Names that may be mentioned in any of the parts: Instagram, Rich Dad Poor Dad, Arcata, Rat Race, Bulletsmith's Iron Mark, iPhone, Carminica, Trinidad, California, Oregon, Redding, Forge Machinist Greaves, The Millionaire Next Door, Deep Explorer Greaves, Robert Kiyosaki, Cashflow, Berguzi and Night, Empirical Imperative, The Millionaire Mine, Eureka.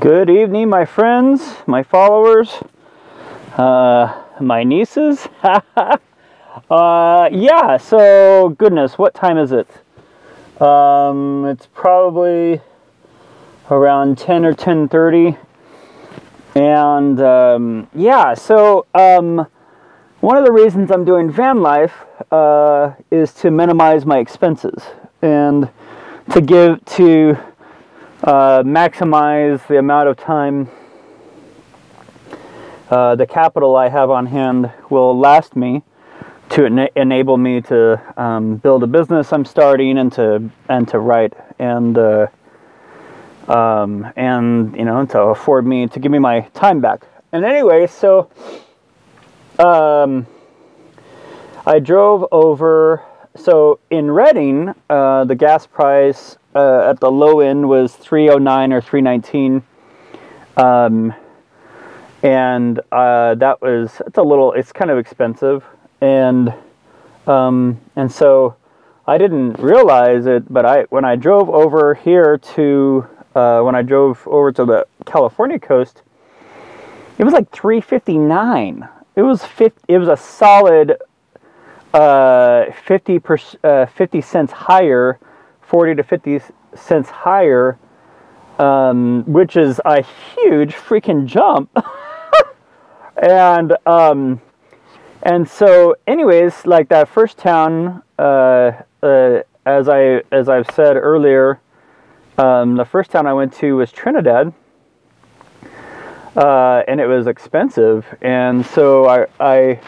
Good evening, my friends, my followers, my nieces. Yeah, so goodness, what time is it? It's probably around 10 or 10:30. And yeah, so one of the reasons I'm doing van life is to minimize my expenses and to maximize the amount of time the capital I have on hand will last me to enable me to build a business I'm starting and to write and you know, to afford me to give me my time back. And anyway, so I drove over. So in Redding, the gas price at the low end was $3.09 or $3.19, and that was, it's kind of expensive, and so I didn't realize it, but when I drove over here to the California coast, it was like $3.59. It was a solid 50 cents higher, 40 to 50 cents higher, which is a huge freaking jump. And so anyways, like that first town, as I've said earlier, the first town I went to was Trinidad, and it was expensive. And so I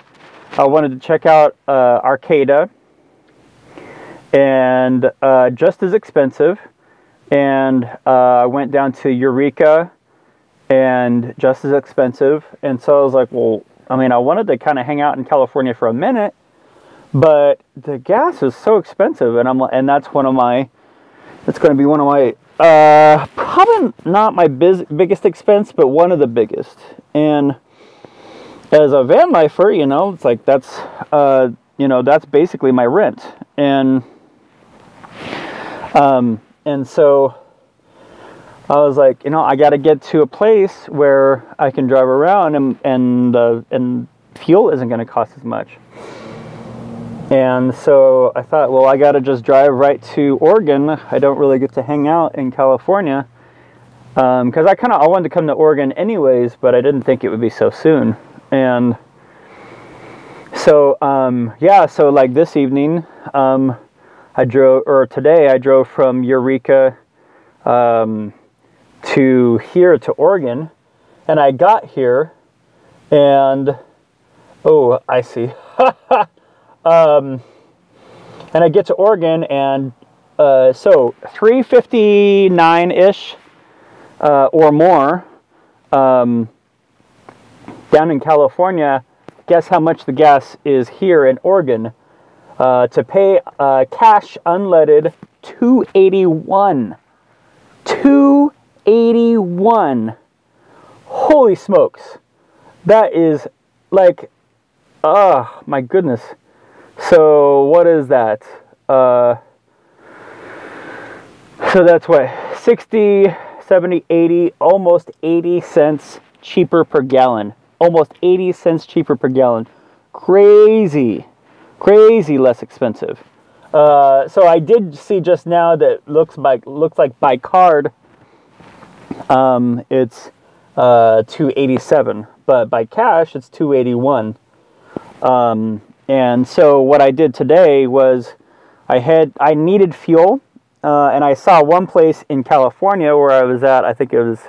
wanted to check out Arcata, and just as expensive, and I went down to Eureka, and just as expensive. And so I was like, well, I mean, I wanted to kind of hang out in California for a minute, but the gas is so expensive, and that's one of my, it's going to be one of my, probably not my biggest expense, but one of the biggest. And as a van lifer, you know, it's like that's, you know, that's basically my rent. And so I was like, you know, I got to get to a place where I can drive around and fuel isn't going to cost as much. And so I thought, well, I got to just drive right to Oregon. I don't really get to hang out in California, because I wanted to come to Oregon anyways, but I didn't think it would be so soon. And so, yeah, so like this evening, today I drove from Eureka, to here to Oregon, and I got here and, oh, I see. And I get to Oregon, and, so $3.59-ish, or more, down in California. Guess how much the gas is here in Oregon? To pay cash unleaded, $2.81. $2.81. Holy smokes! That is like, oh my goodness. So what is that? So that's what, 60, 70, 80, almost 80 cents cheaper per gallon. Almost 80 cents cheaper per gallon. Crazy. Crazy less expensive. So I did see just now that looks like by card, it's $2.87, but by cash it's $2.81. And so what I did today was I needed fuel, and I saw one place in California where I was at. I think it was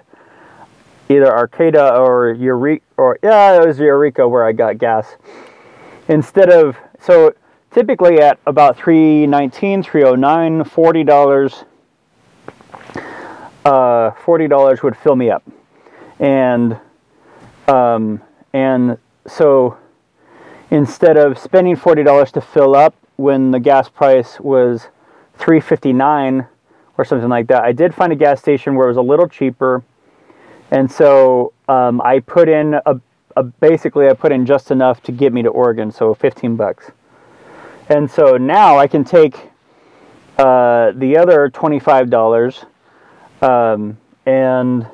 either Arcata or Eureka, or yeah, it was Eureka where I got gas. Instead of, so typically at about $3.19, $3.09, $40 would fill me up. And so instead of spending $40 to fill up when the gas price was $3.59 or something like that, I did find a gas station where it was a little cheaper. And so I put in basically I put in just enough to get me to Oregon, so 15 bucks. And so now I can take the other $25, and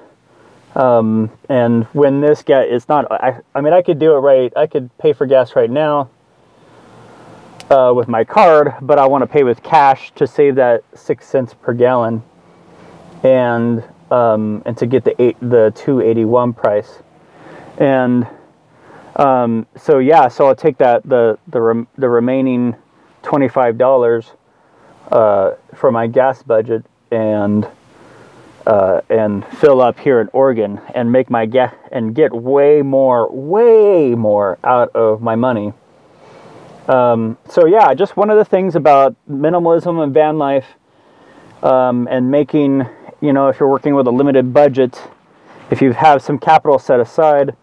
And when this guy, it's not, I mean, I could do it right. I could pay for gas right now with my card, but I want to pay with cash to save that 6 cents per gallon and to get the $2.81 price. And, so yeah, so I'll take that, the remaining $25, for my gas budget and fill up here in Oregon and make my gas and get way more out of my money. So yeah, just one of the things about minimalism and van life, and making, you know, if you're working with a limited budget, if you have some capital set aside,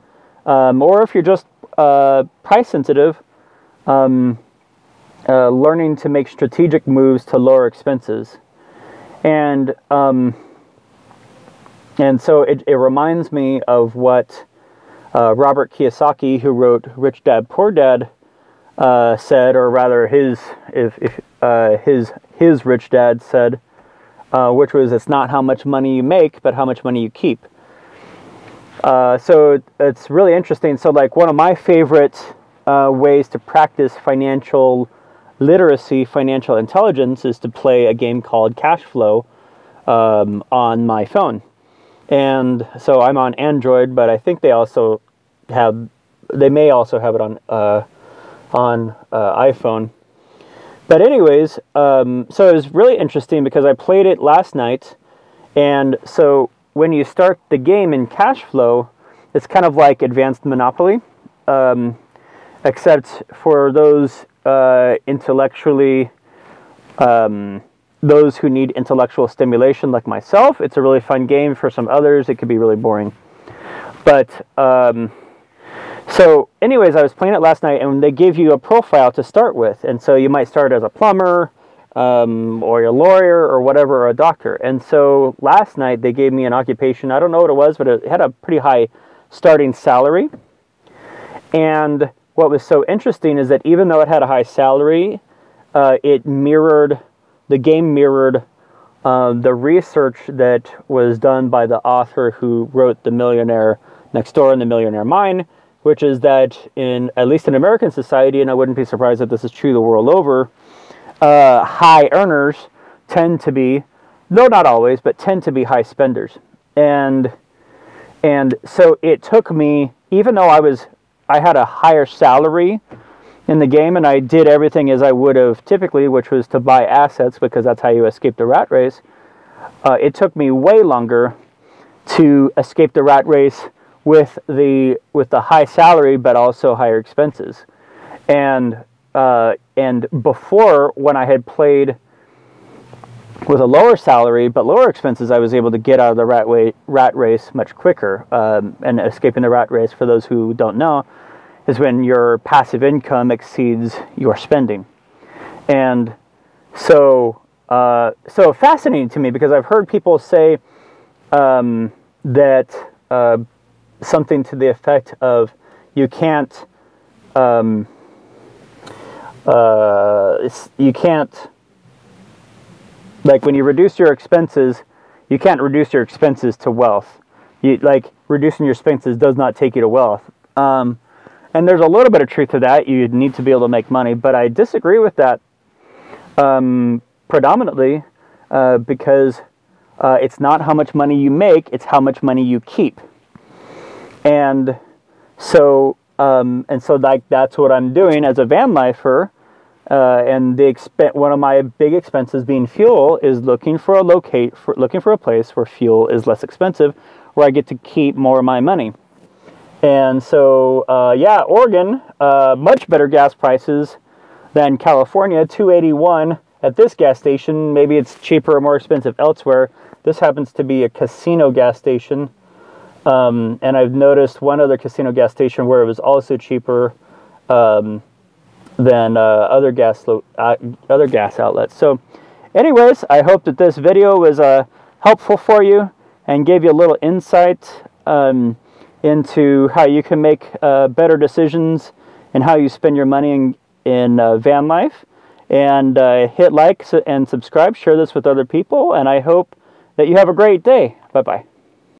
or if you're just price sensitive, learning to make strategic moves to lower expenses. And so it reminds me of what Robert Kiyosaki, who wrote Rich Dad Poor Dad, said, or rather his rich dad said, which was, it's not how much money you make, but how much money you keep. So it's really interesting. So like one of my favorite ways to practice financial literacy, financial intelligence, is to play a game called Cashflow on my phone. And so I'm on Android, but I think they may also have it on iPhone. But anyways, so it was really interesting because I played it last night. And so when you start the game in Cashflow, it's kind of like Advanced Monopoly, except for those who need intellectual stimulation like myself. It's a really fun game. For some others, it could be really boring. But, so anyways, I was playing it last night, and they give you a profile to start with. And so you might start as a plumber, or a lawyer, or whatever, or a doctor. And so last night, they gave me an occupation. I don't know what it was, but it had a pretty high starting salary. And what was so interesting is that even though it had a high salary, the game mirrored the research that was done by the author who wrote The Millionaire Next Door and The Millionaire Mine, which is that, at least in American society, and I wouldn't be surprised if this is true the world over, high earners tend to be, no, not always, but tend to be high spenders. And so it took me, even though I had a higher salary in the game, and I did everything as I would have typically, which was to buy assets, because that's how you escape the rat race. It took me way longer to escape the rat race with the high salary, but also higher expenses. And before, when I had played with a lower salary but lower expenses, I was able to get out of the rat race much quicker. And escaping the rat race, for those who don't know, is when your passive income exceeds your spending. And so fascinating to me, because I've heard people say that something to the effect of, you can't, like, when you reduce your expenses, you can't reduce your expenses to wealth. Reducing your expenses does not take you to wealth. And there's a little bit of truth to that. You need to be able to make money, but I disagree with that predominantly because it's not how much money you make, it's how much money you keep. And so like that's what I'm doing as a van lifer, and one of my big expenses being fuel is looking for a place where fuel is less expensive, where I get to keep more of my money. And so, yeah, Oregon, much better gas prices than California, $2.81 at this gas station. Maybe it's cheaper or more expensive elsewhere. This happens to be a casino gas station. And I've noticed one other casino gas station where it was also cheaper than other gas outlets. So anyways, I hope that this video was helpful for you and gave you a little insight into how you can make better decisions and how you spend your money in van life. And hit like and subscribe, share this with other people, and I hope that you have a great day. Bye-bye.